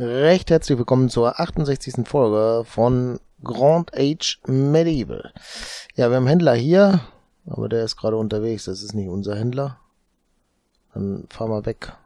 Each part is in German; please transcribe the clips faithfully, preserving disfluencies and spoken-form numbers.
Recht herzlich willkommen zur achtundsechzigsten Folge von Grand Ages Medieval. Ja, wir haben Händler hier, aber der ist gerade unterwegs, das ist nicht unser Händler. Dann fahren wir weg.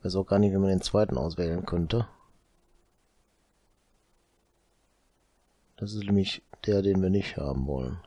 Ich weiß auch gar nicht, wie man den zweiten auswählen könnte. Das ist nämlich der, den wir nicht haben wollen.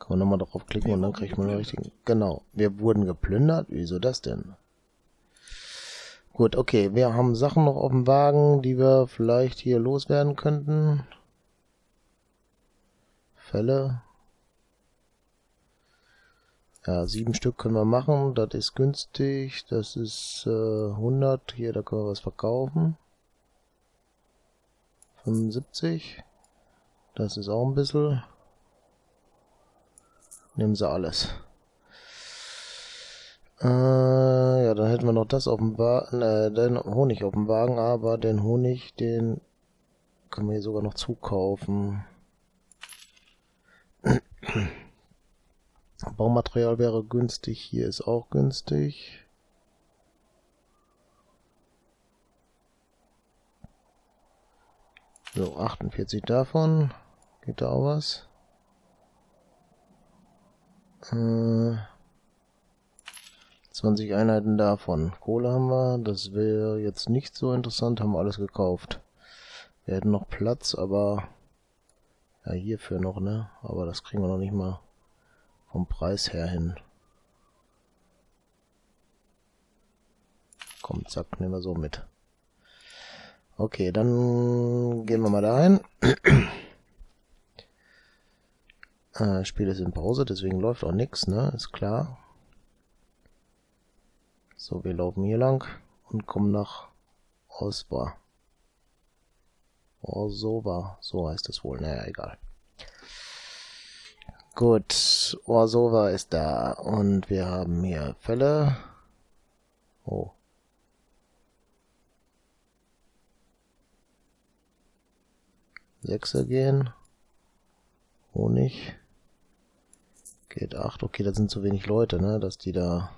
Kann man nochmal drauf klicken und dann kriegt man den richtigen... Genau, wir wurden geplündert. Wieso das denn? Gut, okay, wir haben Sachen noch auf dem Wagen, die wir vielleicht hier loswerden könnten. Fälle. Ja, sieben Stück können wir machen, das ist günstig, das ist äh, hundert, hier, da können wir was verkaufen. fünfundsiebzig, das ist auch ein bisschen. Nehmen sie alles. Äh, ja, dann hätten wir noch das auf dem Wagen, äh, den Honig auf dem Wagen, aber den Honig, den können wir hier sogar noch zukaufen. Baumaterial wäre günstig, hier ist auch günstig. So, achtundvierzig davon. Geht da auch was? Äh, zwanzig Einheiten davon. Kohle haben wir. Das wäre jetzt nicht so interessant. Haben wir alles gekauft. Wir hätten noch Platz, aber... Ja, hierfür noch, ne? Aber das kriegen wir noch nicht mal vom Preis her hin. Komm, zack, nehmen wir so mit. Okay, dann gehen wir mal da rein. äh, Spiel ist in Pause, deswegen läuft auch nichts, ne? Ist klar. So, wir laufen hier lang und kommen nach Osowa. Osowa, so heißt es wohl, naja, egal. Gut, Osowa ist da und wir haben hier Fälle. Oh. Sechser gehen. Honig. Geht acht. Okay, da sind zu wenig Leute, ne? Dass die da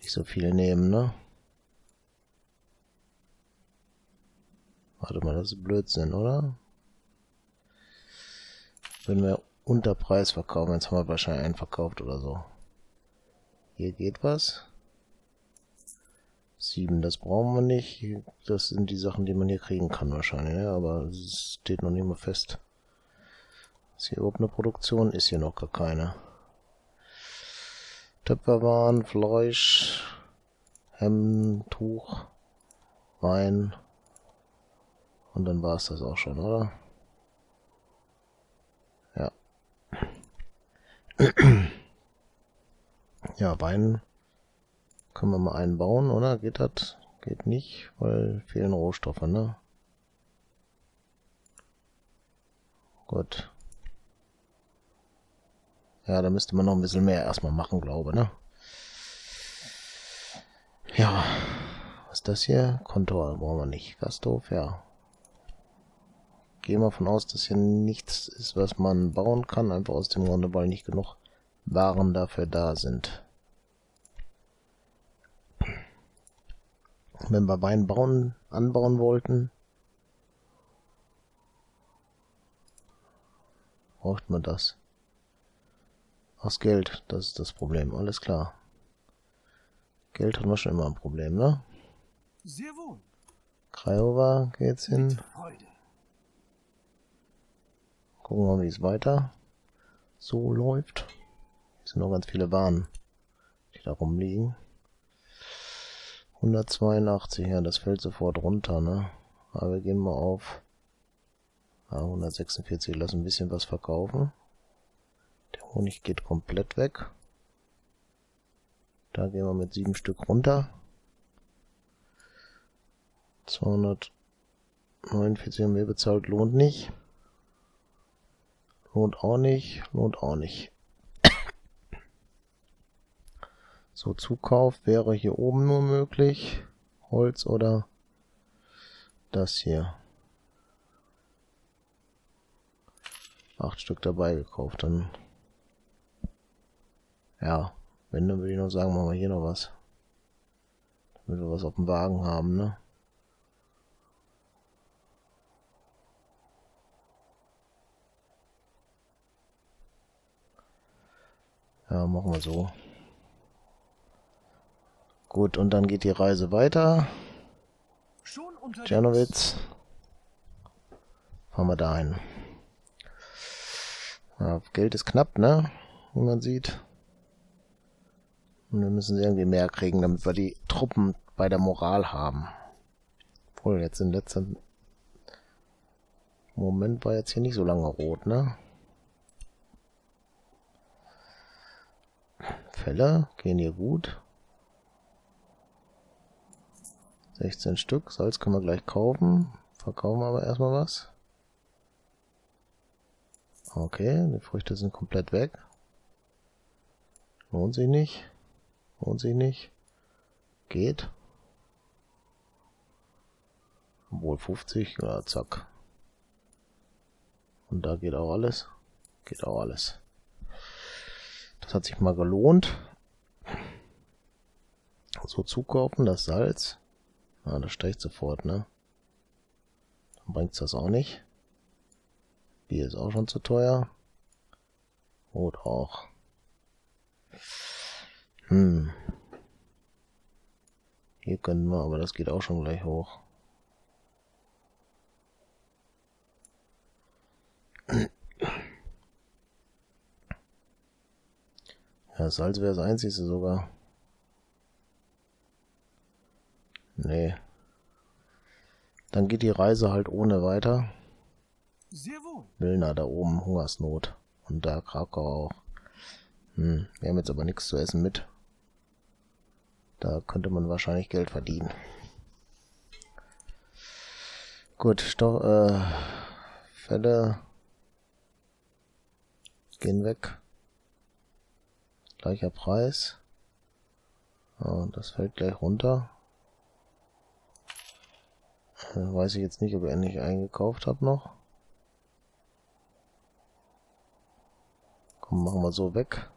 nicht so viele nehmen, ne? Warte mal, das ist Blödsinn, oder? Wenn wir unter Preis verkaufen, jetzt haben wir wahrscheinlich einen verkauft oder so. Hier geht was. sieben, das brauchen wir nicht. Das sind die Sachen, die man hier kriegen kann wahrscheinlich, ne? Aber es steht noch nicht mal fest. Ist hier überhaupt eine Produktion? Ist hier noch gar keine. Töpferwaren, Fleisch, Hemden, Tuch, Wein. Und dann war es das auch schon, oder? Ja. Ja, Wein können wir mal einbauen, oder? Geht das? Geht nicht, weil fehlen Rohstoffe, ne? Gut. Ja, da müsste man noch ein bisschen mehr erstmal machen, glaube ich, ne? Ja. Was ist das hier? Kontor brauchen wir nicht. Gasthof, ja. Gehen wir von aus, dass hier nichts ist, was man bauen kann, einfach aus dem Grunde, weil nicht genug Waren dafür da sind. Wenn wir Wein bauen, anbauen wollten, braucht man das. Aus Geld, das ist das Problem, alles klar. Geld haben wir schon immer ein Problem, ne? Sehr wohl. Krajowa geht's hin. Gucken wir mal, wie es weiter so läuft. Hier sind noch ganz viele Waren, die da rumliegen. hundertzweiundachtzig, ja, das fällt sofort runter, ne? Aber wir gehen mal auf ja, hundertsechsundvierzig, lassen ein bisschen was verkaufen. Der Honig geht komplett weg. Da gehen wir mit sieben Stück runter. zweihundertneunundvierzig haben wir bezahlt, lohnt nicht. Lohnt auch nicht, lohnt auch nicht. So, Zukauf wäre hier oben nur möglich. Holz oder das hier. Acht Stück dabei gekauft. Dann ja, wenn, dann würde ich noch sagen, machen wir hier noch was. Wenn wir was auf dem Wagen haben, ne? Ja, machen wir so. Gut, und dann geht die Reise weiter. Czernowitz. Fahren wir dahin. Ja, Geld ist knapp, ne? Wie man sieht. Und wir müssen irgendwie mehr kriegen, damit wir die Truppen bei der Moral haben. Obwohl, jetzt im letzten Moment war jetzt hier nicht so lange rot, ne? Fälle gehen hier gut. sechzehn Stück. Salz können wir gleich kaufen. Verkaufen wir aber erstmal was. Okay, die Früchte sind komplett weg. Lohnt sich nicht. Lohnt sich nicht. Geht. Obwohl fünfzig, ja, zack. Und da geht auch alles. Geht auch alles. Das hat sich mal gelohnt. So zukaufen, das Salz. Ah, das steigt sofort, ne? Dann bringt's das auch nicht. Bier ist auch schon zu teuer. Rot auch. Hm. Hier können wir, aber das geht auch schon gleich hoch. Ja, Salz wäre das einzige sogar. Nee. Dann geht die Reise halt ohne weiter. Wilna da oben, Hungersnot. Und da Krakau auch. Hm, wir haben jetzt aber nichts zu essen mit. Da könnte man wahrscheinlich Geld verdienen. Gut, Sto äh, Fälle gehen weg. Gleicher Preis. Oh, das fällt gleich runter. Weiß ich jetzt nicht, ob ich endlich eingekauft habe noch. Komm, machen wir so weg.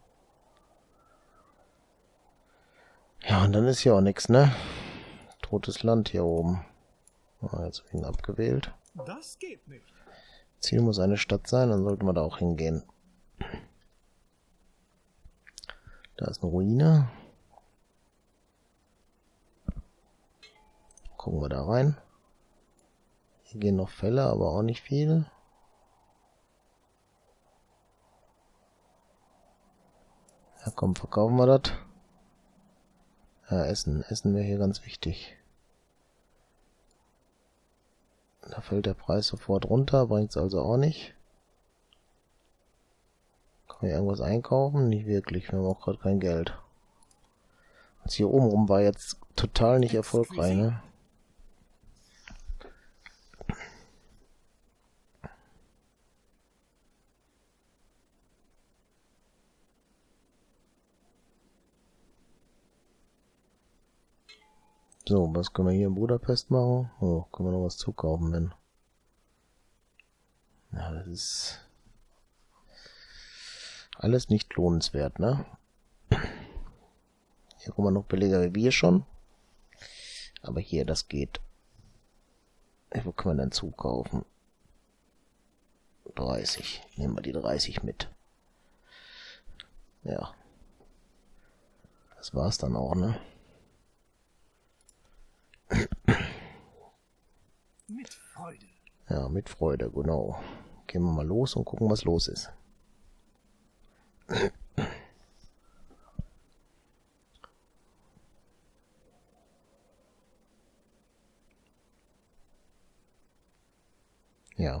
Ja, und dann ist hier auch nichts, ne? Totes Land hier oben. Ah, jetzt bin ich abgewählt. Das geht nicht. Ziel muss eine Stadt sein, dann sollten wir da auch hingehen. Da ist eine Ruine. Gucken wir da rein. Hier gehen noch Fälle, aber auch nicht viel. Ja, komm, verkaufen wir das. Ja, Essen. Essen wäre hier ganz wichtig. Da fällt der Preis sofort runter, bringt es also auch nicht. Kann ich irgendwas einkaufen? Nicht wirklich, wir haben auch gerade kein Geld. Was hier oben rum war jetzt total nicht erfolgreich, ne? So, was können wir hier in Budapest machen? Oh, können wir noch was zukaufen, wenn? Ja, das ist alles nicht lohnenswert, ne? Hier kommen wir noch billiger wie wir schon. Aber hier, das geht. Wo können wir denn zukaufen? dreißig. Nehmen wir die dreißig mit. Ja. Das war's dann auch, ne? Mit Freude. Ja, mit Freude, genau. Gehen wir mal los und gucken, was los ist. Ja.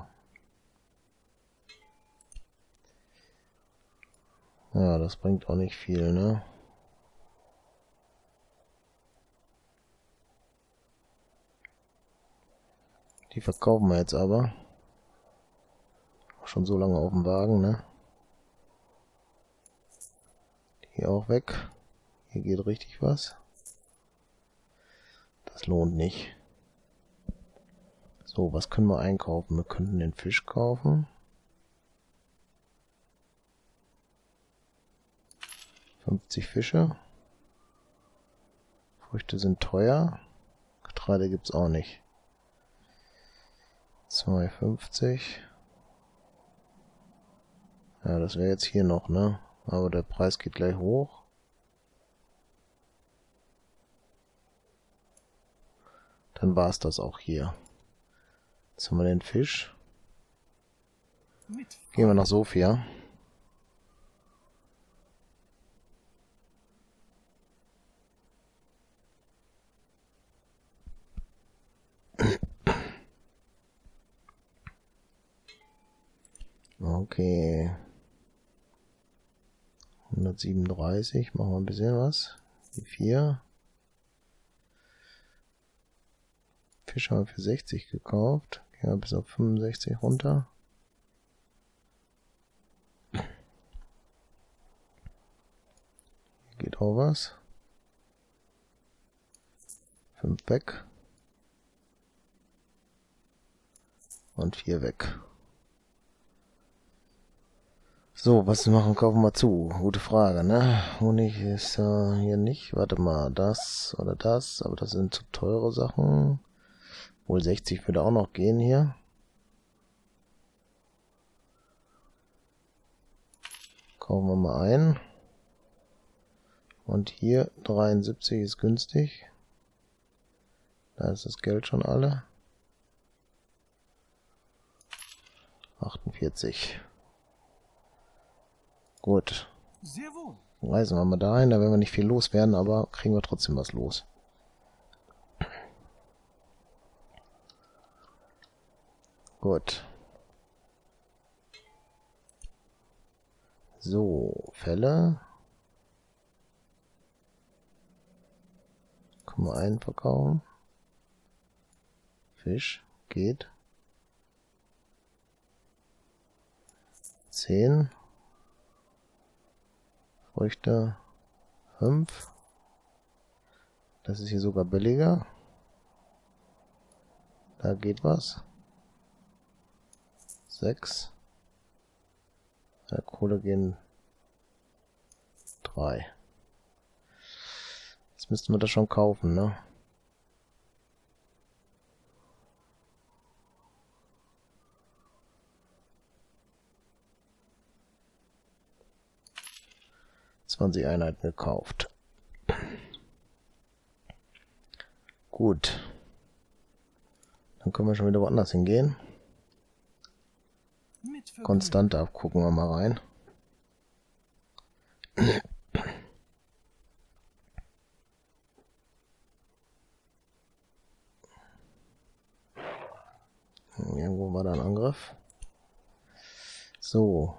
Ja, das bringt auch nicht viel, ne? Die verkaufen wir jetzt aber. Schon so lange auf dem Wagen, ne? Hier auch weg. Hier geht richtig was. Das lohnt nicht. So, was können wir einkaufen? Wir könnten den Fisch kaufen. fünfzig Fische. Früchte sind teuer. Getreide gibt es auch nicht. zwei fünfzig. Ja, das wäre jetzt hier noch, ne? Aber der Preis geht gleich hoch. Dann war es das auch hier. Jetzt haben wir den Fisch. Gehen wir nach Sofia. Okay. hundertsiebenunddreißig. Machen wir ein bisschen was. Die vier. Fisch haben wir für sechzig gekauft. Gehen wir bis auf fünfundsechzig runter. Hier geht auch was. fünf weg. Und vier weg. So, was machen, kaufen wir zu? Gute Frage, ne? Honig ist äh, hier nicht. Warte mal, das oder das, aber das sind zu teure Sachen. Wohl sechzig würde auch noch gehen hier. Kaufen wir mal ein. Und hier dreiundsiebzig ist günstig. Da ist das Geld schon alle. achtundvierzig. Gut. Reisen wir mal dahin, da werden wir nicht viel loswerden, aber kriegen wir trotzdem was los. Gut. So, Fälle. Können wir einen verkaufen? Fisch geht. zehn. Früchte fünf. Das ist hier sogar billiger. Da geht was. sechs. Der Kohle gehen drei. Jetzt müssten wir das schon kaufen, ne? zwanzig Einheiten gekauft. Gut. Dann können wir schon wieder woanders hingehen. Konstant abgucken wir mal rein. Irgendwo war da ein Angriff. So.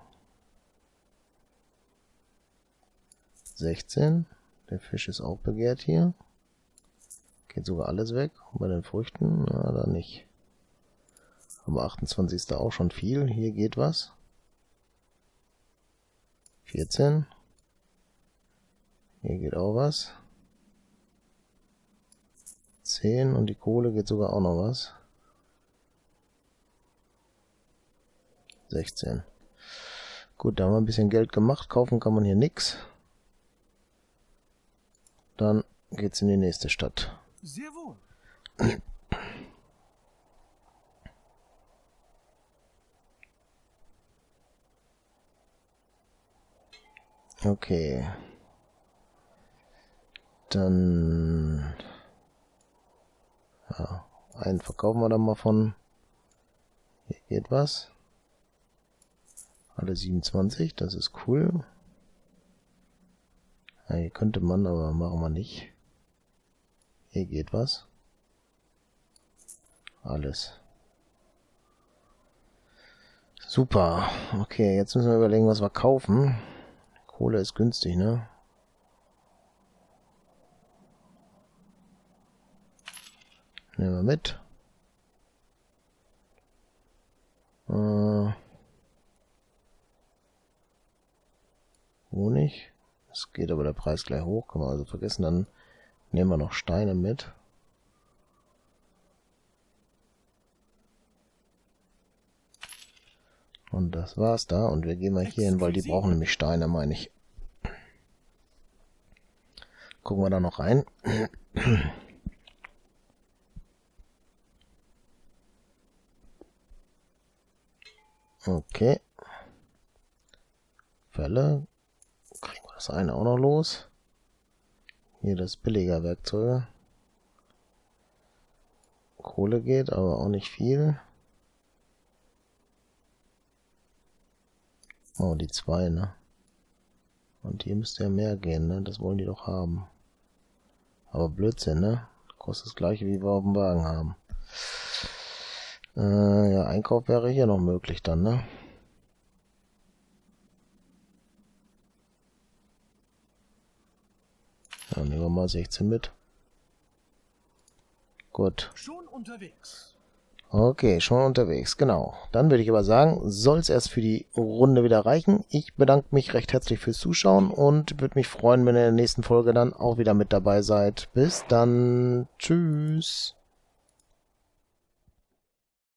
sechzehn. Der Fisch ist auch begehrt hier. Geht sogar alles weg. Und bei den Früchten, na, da nicht. Aber achtundzwanzig ist da auch schon viel. Hier geht was. vierzehn. Hier geht auch was. zehn. Und die Kohle geht sogar auch noch was. sechzehn. Gut, da haben wir ein bisschen Geld gemacht. Kaufen kann man hier nichts. Dann geht's in die nächste Stadt. Sehr wohl. Okay. Dann... Ja, einen verkaufen wir dann mal von. Hier geht was. Alle siebenundzwanzig, das ist cool. Hier könnte man, aber machen wir nicht. Hier geht was. Alles. Super. Okay, jetzt müssen wir überlegen, was wir kaufen. Kohle ist günstig, ne? Nehmen wir mit. Äh. Honig. Es geht aber der Preis gleich hoch, kann man also vergessen. Dann nehmen wir noch Steine mit. Und das war's da. Und wir gehen mal hier hin, weil die brauchen nämlich Steine, meine ich. Gucken wir da noch rein. Okay. Fälle. Kriegen wir das eine auch noch los? Hier das billiger Werkzeuge. Kohle geht, aber auch nicht viel. Oh, die zwei, ne? Und hier müsste ja mehr gehen, ne? Das wollen die doch haben. Aber Blödsinn, ne? Kostet das gleiche, wie wir auf dem Wagen haben. Äh, ja, Einkauf wäre hier noch möglich dann, ne? Dann nehmen wir mal sechzehn mit. Gut. Schon unterwegs. Okay, schon unterwegs, genau. Dann würde ich aber sagen, soll es erst für die Runde wieder reichen. Ich bedanke mich recht herzlich fürs Zuschauen und würde mich freuen, wenn ihr in der nächsten Folge dann auch wieder mit dabei seid. Bis dann. Tschüss.